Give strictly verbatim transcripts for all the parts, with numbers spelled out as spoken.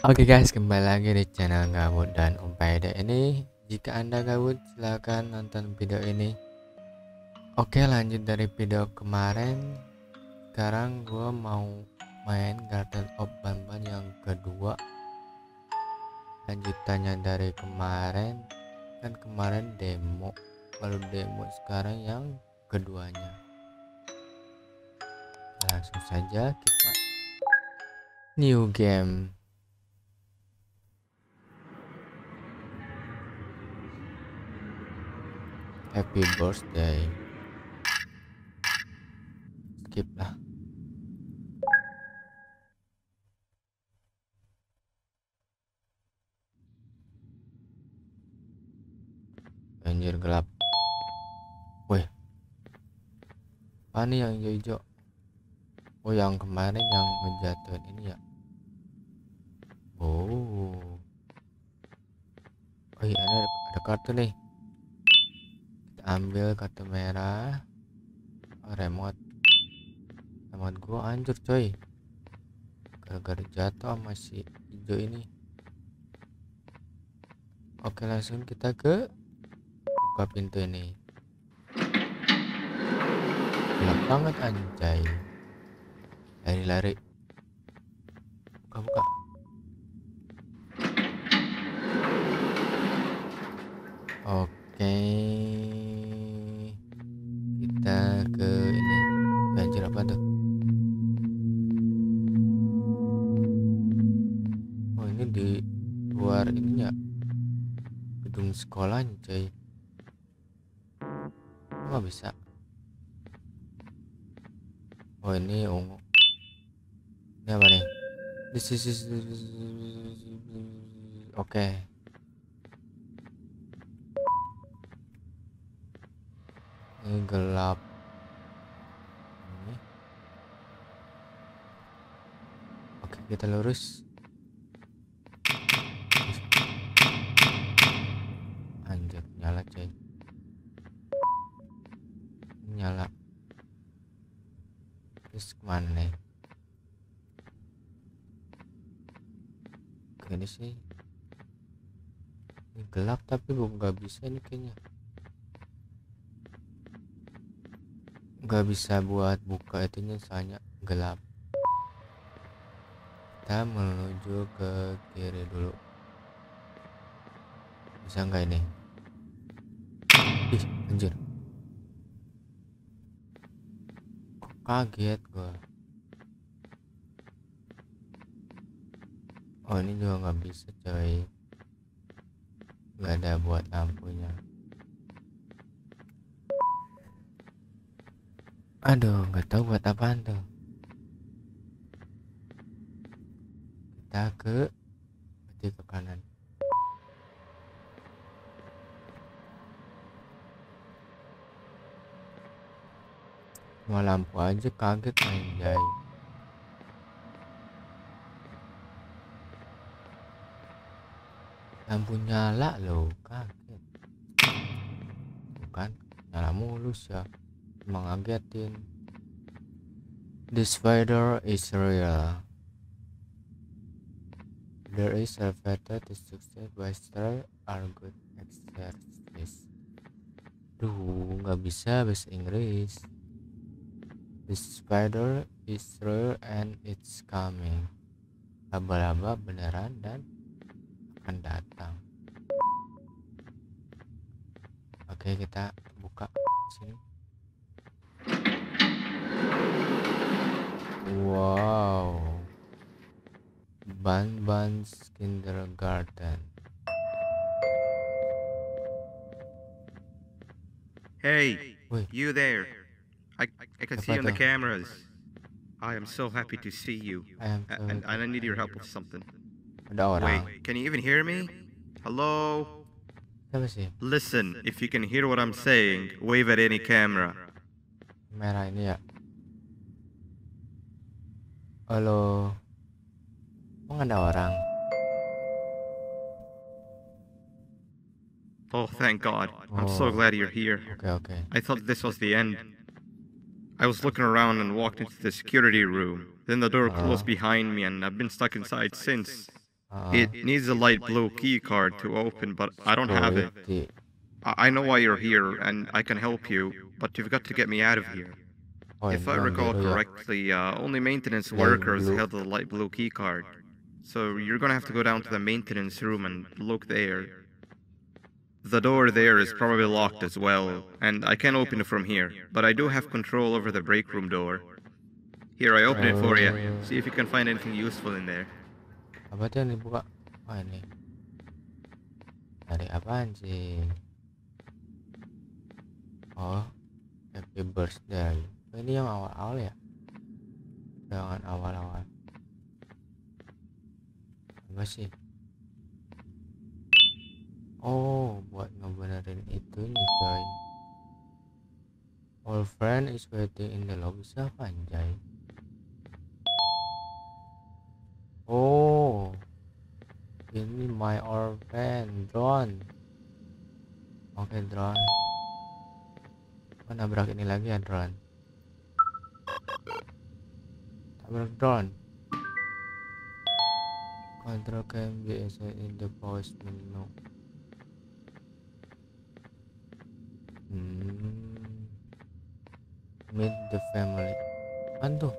Oke okay guys, kembali lagi di channel Gabut dan Umpeda ini. Jika Anda gabut, silahkan nonton video ini. Oke okay, lanjut dari video kemarin. Sekarang gue mau main Garten of Banban yang kedua, lanjutannya dari kemarin. Kan kemarin demo, baru demo sekarang yang keduanya. Langsung saja kita new game. Happy birthday. Skip lah. Banjir gelap. Weh, apa nih yang hijau-hijau? Oh, yang kemarin yang menjatuhin ini ya. Oh, oh iya, ada, ada kartu nih. Ambil kartu merah. Oh, remote remote gua hancur coy, gara-gara jatuh sama si hijau ini. Oke, langsung kita ke buka pintu ini. Gelap banget anjay, lari-lari, buka-buka. Oke, kita ke ini. Banjir apa tuh? Oh, ini di luar ininya gedung sekolah coy. Oh, nggak bisa. Oh, ini ungu. Ini apa nih? Di sisi. Oke. Ini gelap. Ini. Oke, kita lurus. Anjir, nyala coy. Nyala. Terus kemana nih? Oke, ini sih. Ini gelap tapi belum nggak bisa ini kayaknya. Gak bisa buat buka itunya, soalnya gelap. Kita menuju ke kiri dulu. Bisa nggak ini? Ih, anjir. Kok kaget gua. Oh, ini juga nggak bisa coy. Nggak ada buat lampunya. Aduh, nggak tahu buat apaan tuh. Kita ke peti ke kanan. Mau lampu aja kaget anjay. Lampu nyala loh, kaget. Bukan nyala mulus ya. Mengagetin. The spider is real. There is a method to success by style are good exercise. Duh, nggak bisa bahasa Inggris. The spider is real and it's coming. Laba-laba beneran dan akan datang. Oke, kita buka sini. Wow, Banban's Kindergarten. Hey, wait. You there? I I can apa see you on the cameras. I am so happy to see you. I am so and, and I need your help with something. Wait, can you even hear me? Hello? Let me see. Listen, if you can hear what I'm saying, wave at any camera. Merah ini ya. Halo, kok nggak ada orang? Oh, thank God! Oh. I'm so glad you're here. Okay, okay. I thought this was the end. I was looking around and walked into the security room. Then the door oh. closed behind me, and I've been stuck inside since. Uh, it needs a light blue key card to open, but I don't have it. I know why you're here, and I can help you, but you've got to get me out of here. If I recall correctly, uh, only maintenance workers held the light blue key card. So you're gonna have to go down to the maintenance room and look there. The door there is probably locked as well, and I can't open it from here, but I do have control over the break room door. Here, I open it for you. See if you can find anything useful in there. Apa dia nih buka? Apa ini? Dari apaan sih? Oh, happy birthday. Ini yang awal-awal ya? Jangan awal-awal. Apa sih? Oh, buat ngebenerin itu nih guys. All friend is waiting in the lobby. Siapa anjay? Oh, ini my old friend drone. Oke okay, drone. Kau nabrak ini lagi ya drone. Nabrak drone. Control can be inside in the pause menu. Hmm. Meet the family. Antu.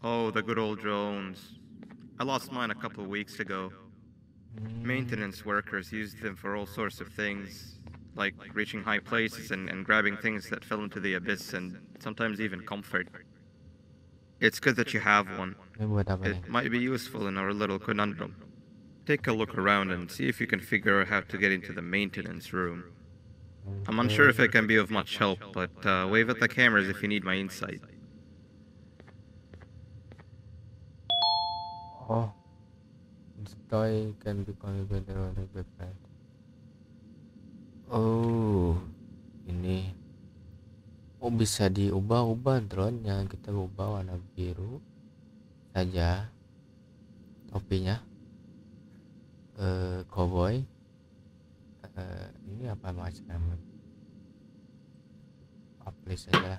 Oh, the good old drones. I lost mine a couple of weeks ago. Maintenance workers used them for all sorts of things, like reaching high places and, and grabbing things that fell into the abyss, and sometimes even comfort. It's good that you have one. It might be useful in our little conundrum. Take a look around and see if you can figure out how to get into the maintenance room. I'm unsure if I can be of much help, but uh, wave at the cameras if you need my insight. Oh, this toy can be configured on the website. Oh, ini. Oh, bisa diubah-ubah drone-nya. Kita ubah warna biru saja. Topinya. Eh, cowboy. Eh, ini apa macam? Apply saja.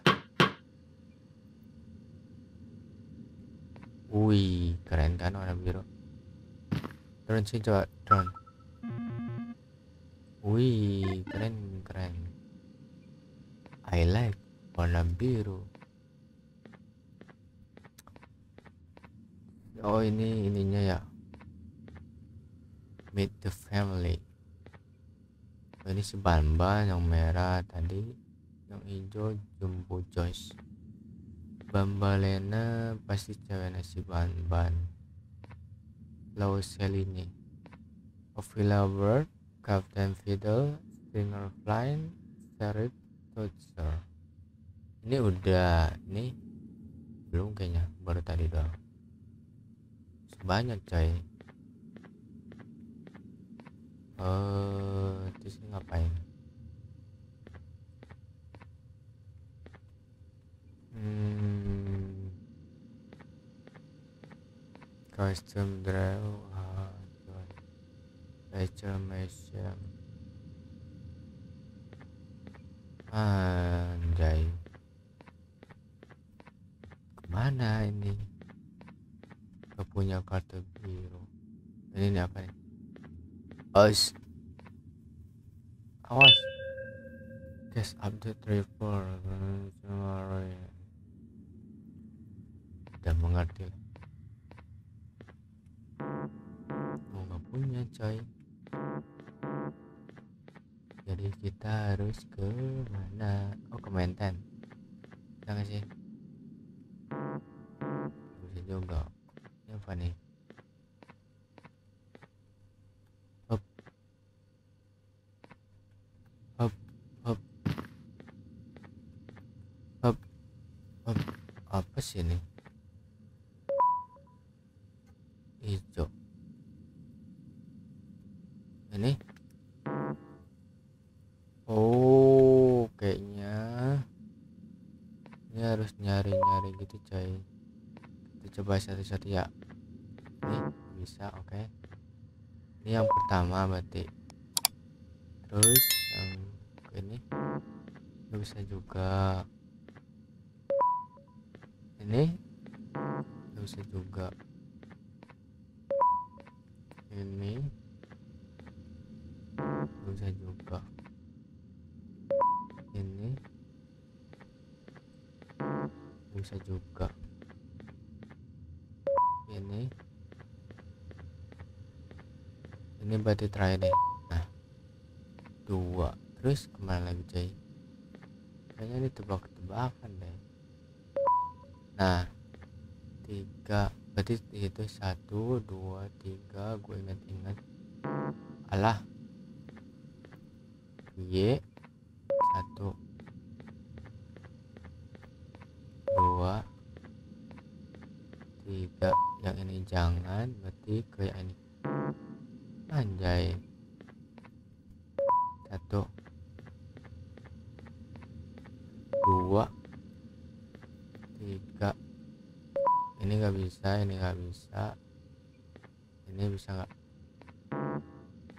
Wih, keren kan warna biru. Turun sih coba, turun. Wih, keren, keren. I like warna biru. Oh, ini ininya ya. Meet the family. Oh, ini si Banban yang merah tadi, yang hijau Jumbo Joyce. Bambalena pasti ceweknya si Banban. Lausel ini. Ophelia Bert, Captain Fidel, Springer Flying Sherry. Ini udah, ini belum kayaknya, baru tadi doang. Sebanyak coy. Eh, uh, terus ngapain? Hmm. Custom drive, ah, macam macam. Anjay, kemana ini? Gak punya kartu biru. Ini, ini apa nih? Awas, awas. Guys, update report. Udah mengerti. Oh, gak punya coy. Jadi kita harus ke mana? Oh, ke Menten. Kita kasih. Bisa juga. Ini apa nih? Hop. Hop. Hop. Hop. Hop. Apa sih ini? Hijau ini. Oh, kayaknya ini harus nyari-nyari gitu coy. Kita coba satu-satu ya. Ini bisa. Oke okay. Ini yang pertama berarti. Terus yang ini ini bisa juga. Ini bisa juga. ini bisa juga ini bisa juga ini ini berarti terakhir deh. Nah dua, terus kembali lagi cuy, kayaknya ini tebak-tebakan deh. Nah tiga berarti itu satu dua tiga, gue ingat-ingat alah y satu dua tiga, yang ini jangan, berarti kayak ini anjay satu dua tiga, ini nggak bisa, ini nggak bisa, ini bisa nggak,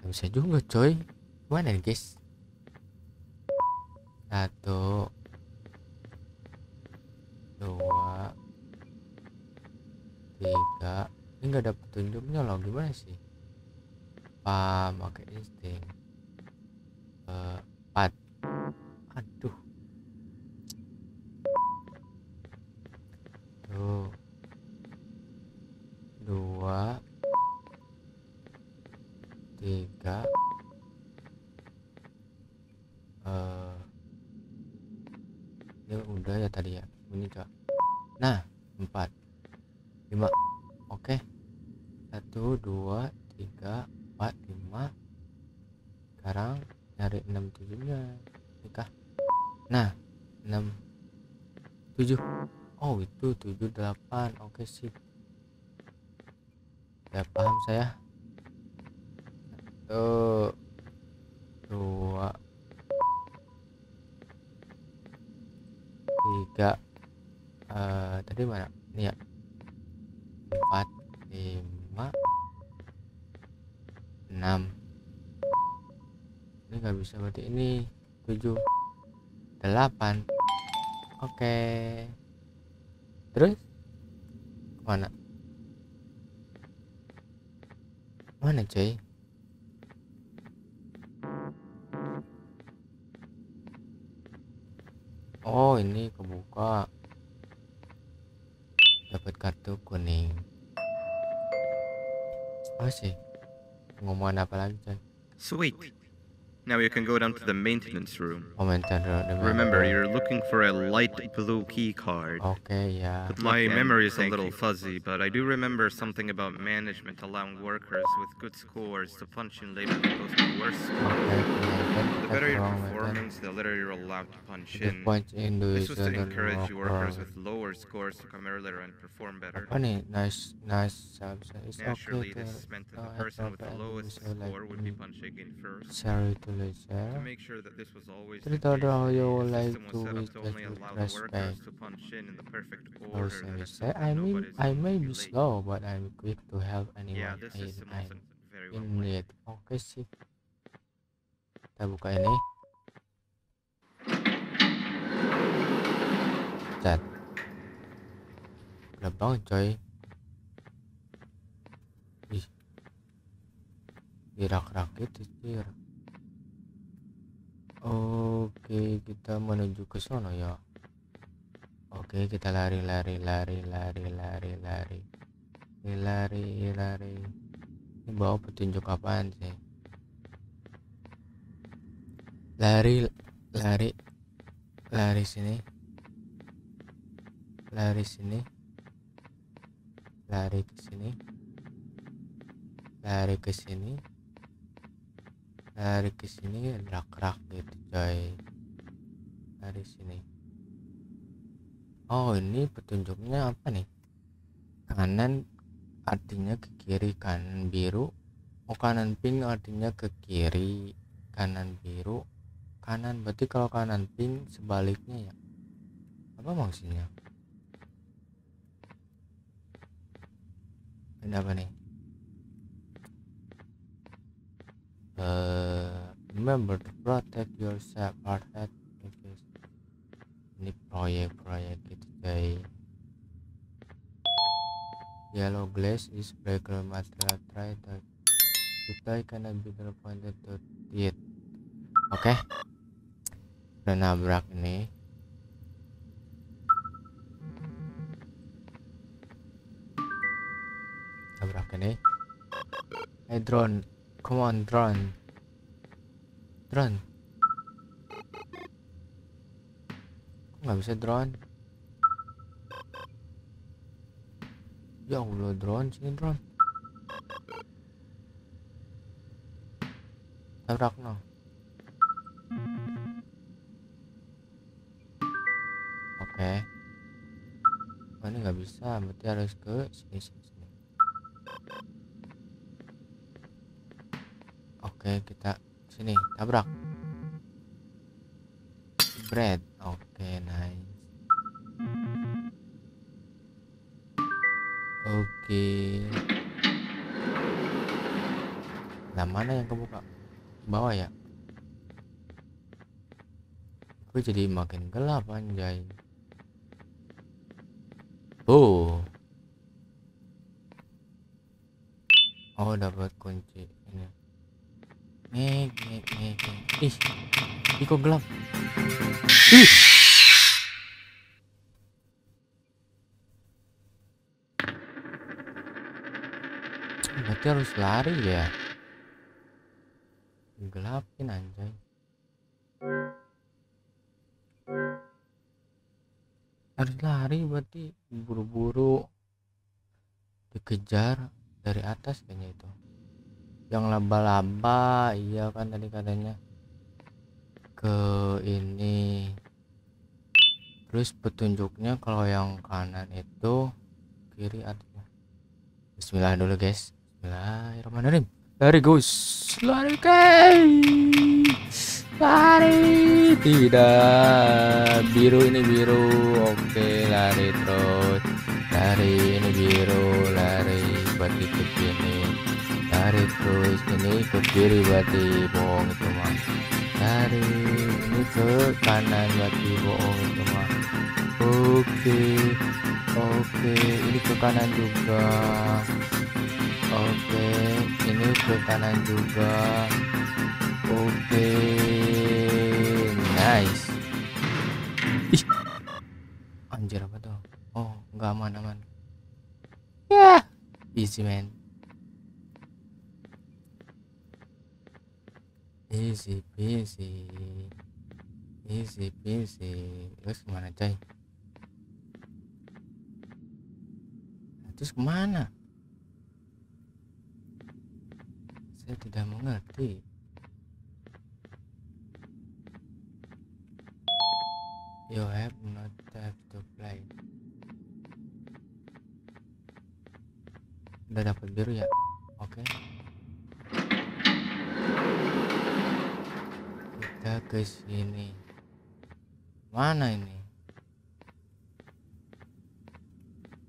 nggak bisa juga coy, mana nih guys, satu dua tiga, ini nggak ada petunjuknya loh, gimana sih pak pakai insting empat, aduh tuh dua tiga uh, ya udah ya tadi ya bunyi kak. Nah empat lima, oke satu dua tiga empat lima, sekarang nyari enam tujuhnya nikah. Nah enam tujuh, oh itu tujuh delapan, oke sih ya paham saya. Satu dua tiga uh, tadi mana nih ya, empat lima enam, ini nggak bisa berarti ini tujuh delapan, oke terus mana mana cuy, oh ini kebuka, dapat kartu kuning. Oh sih ngomongin apa lagi cuy, sweet, now you can go down to the maintenance room. Oh, maintenance room. Remember you're looking for a light blue key card. Okay, yeah, my memory is a little fuzzy but I do remember something about management allowing workers with good scores to punch in later than those with worse scores. The better your performance, the later you're allowed to punch in. This was to encourage workers with lower scores to come earlier and perform better. Nice, nice. Naturally, this is meant that the person with the lowest score would be punching in first. Sorry to laser. To make sure that this was always the case, the system was set up to only allow the workers to punch in in the perfect order. I mean, I may be slow, but I'm quick to help anyone in need. Okay, see. Kita buka ini cat udah banget coy, ih dirak-rak itu sih. Oke kita menuju ke sono ya, oke kita lari lari lari lari lari lari lari lari, ini bawa petunjuk apaan sih, lari lari lari sini lari sini lari ke sini lari ke sini lari ke sini, rak-rak gitu coy, lari sini. Oh ini petunjuknya apa nih, kanan artinya ke kiri, kanan biru, oh kanan pink artinya ke kiri, kanan biru kanan, berarti kalau kanan pink sebaliknya ya, apa maksudnya ini apa nih, uh, remember to protect yourself, protect ini proyek-proyek gitu guys. Yellow glass is breakable material, try to reply cannot be responded to it. Oke, okay. Udah nabrak ini. Nabrak ini. Hey drone, come on drone. Drone. Nggak bisa drone. Ya Allah drone, sini drone. Nabrak no. Oke, okay. Oh, ini nggak bisa, berarti harus ke sini sini, sini. Oke, okay, kita sini tabrak bread. Oke, okay, nice. Oke, okay. Nah mana yang kebuka? Bawah ya, aku jadi makin gelap anjay. Oh, oh dapat kunci ini. Nih, nih, nih, ih, ih kok gelap? Ih, berarti harus lari ya. Gelapin anjay. Harus lari berarti, buru-buru dikejar dari atas kayaknya itu. Yang laba-laba, iya kan tadi katanya ke ini. Terus petunjuknya kalau yang kanan itu kiri atasnya. Bismillah dulu guys. Bismillahirrahmanirrahim. Lari guys, lari guys, lari, tidak, biru ini biru, oke lari terus, lari ini biru, lari berarti ke kiri, lari terus ini ke kiri berarti bohong itu mah, lari ini ke kanan berarti bohong itu mah, oke, oke ini ke kanan juga. Oke, ini ke kanan juga. Oke, nice. Ih, anjir apa tuh? Oh, nggak aman aman. Ya, yeah. Easy man. Easy peasy, easy peasy. Terus kemana coy? Terus kemana? Saya tidak mengerti. You have not have to play. Udah dapat biru ya? Oke. Okay. Kita ke sini. Mana ini?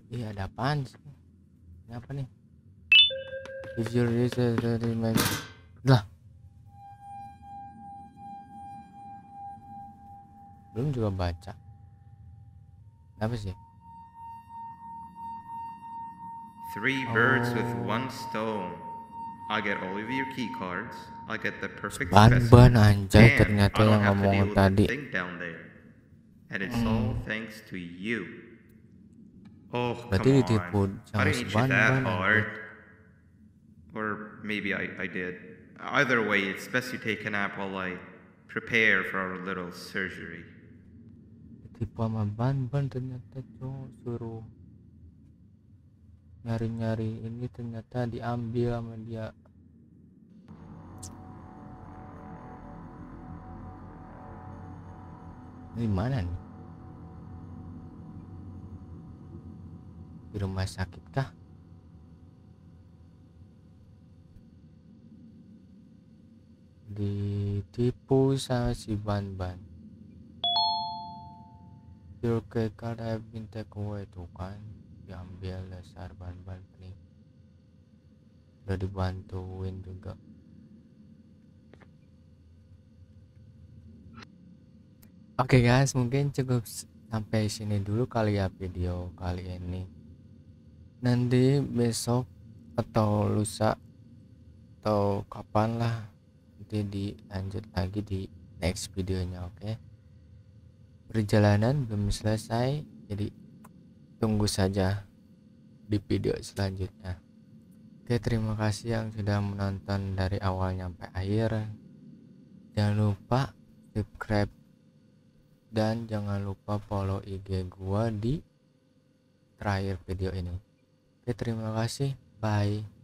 Iya ada apaan sih? Ini apa nih? If you're ready, ready, man. Lah. Belum juga baca. Apa sih? Three birds oh. with one stone. I get all of your key cards. I get the perfect. Banban anjay, ternyata yang ngomong tadi. And it's all thanks to you. Oh, berarti ditipu sama si Banban. Or maybe I, I did. Either way, it's best you take a nap while I prepare for our little surgery. Tipe sama Banban ternyata cowok suruh nyari-nyari ini ternyata diambil sama dia. Ini mana nih? Di rumah sakit kah? Ditipu sama si Banban. Your card have been taken away, tuh kan diambil dasar Banban nih. Udah dibantuin juga. Oke okay guys, mungkin cukup sampai sini dulu kali ya video kali ini. Nanti besok atau lusa atau kapan lah, nanti dilanjut lagi di next videonya. Oke, okay? Perjalanan belum selesai, jadi tunggu saja di video selanjutnya. Oke, terima kasih yang sudah menonton dari awal sampai akhir. Jangan lupa subscribe dan jangan lupa follow I G gua di terakhir video ini. Oke, terima kasih, bye.